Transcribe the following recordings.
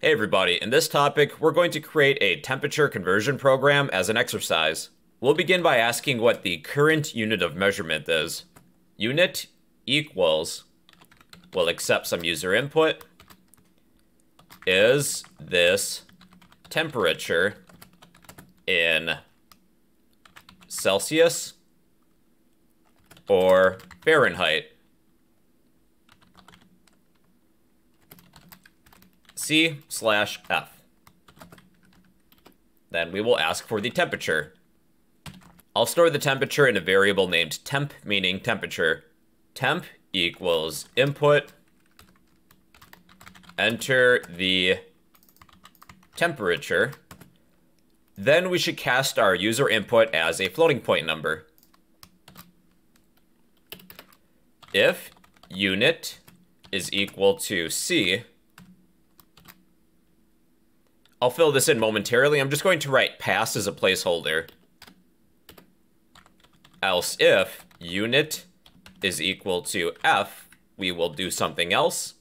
Hey everybody, in this topic, we're going to create a temperature conversion program as an exercise. We'll begin by asking what the current unit of measurement is. Unit equals, we'll accept some user input, is this temperature in Celsius or Fahrenheit? C/F. Then we will ask for the temperature. I'll store the temperature in a variable named temp, meaning temperature. Temp equals input. Enter the temperature. Then we should cast our user input as a floating point number. If unit is equal to C, I'll fill this in momentarily. I'm just going to write pass as a placeholder. Else if unit is equal to F, we will do something else.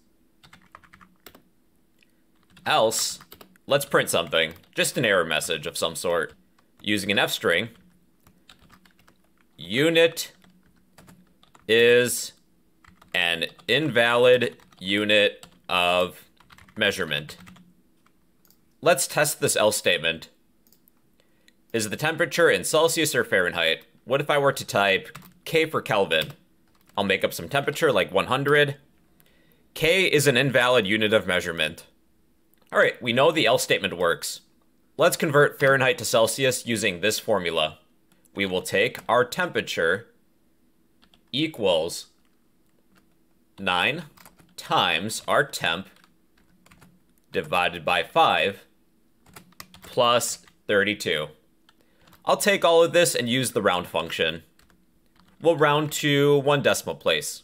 Else, let's print something, just an error message of some sort, using an F string. Unit is an invalid unit of measurement. Let's test this else statement. Is the temperature in Celsius or Fahrenheit? What if I were to type K for Kelvin? I'll make up some temperature like 100. K is an invalid unit of measurement. All right, we know the else statement works. Let's convert Fahrenheit to Celsius using this formula. We will take our temperature equals 9 times our temp divided by 5 plus 32. I'll take all of this and use the round function. We'll round to one decimal place.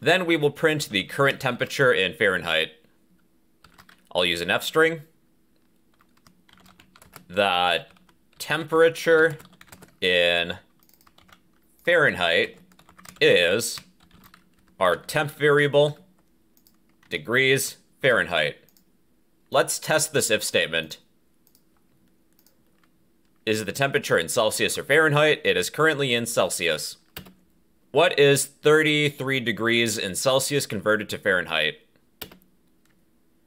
Then we will print the current temperature in Fahrenheit. I'll use an F string. The temperature in Fahrenheit is our temp variable, degrees Fahrenheit. Let's test this if statement. Is the temperature in Celsius or Fahrenheit? It is currently in Celsius. What is 33 degrees in Celsius converted to Fahrenheit?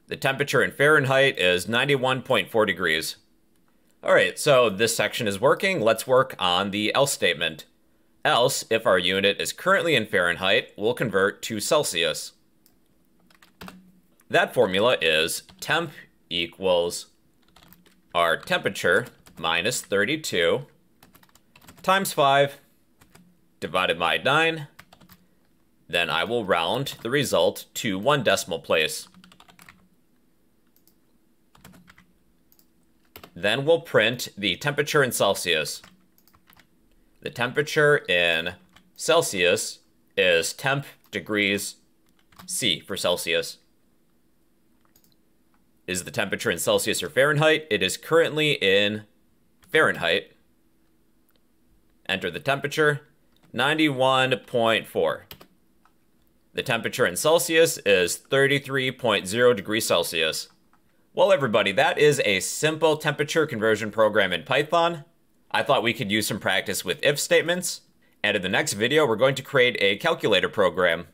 The temperature in Fahrenheit is 91.4 degrees. All right, so this section is working. Let's work on the else statement. Else, if our unit is currently in Fahrenheit, we'll convert to Celsius. That formula is temp equals our temperature minus 32 times 5 divided by 9. Then I will round the result to one decimal place. Then we'll print the temperature in Celsius. The temperature in Celsius is temp degrees C for Celsius. Is the temperature in Celsius or Fahrenheit? It is currently in Fahrenheit. Enter the temperature, 91.4. The temperature in Celsius is 33.0 degrees Celsius. Well, everybody, that is a simple temperature conversion program in Python. I thought we could use some practice with if statements. And in the next video, we're going to create a calculator program.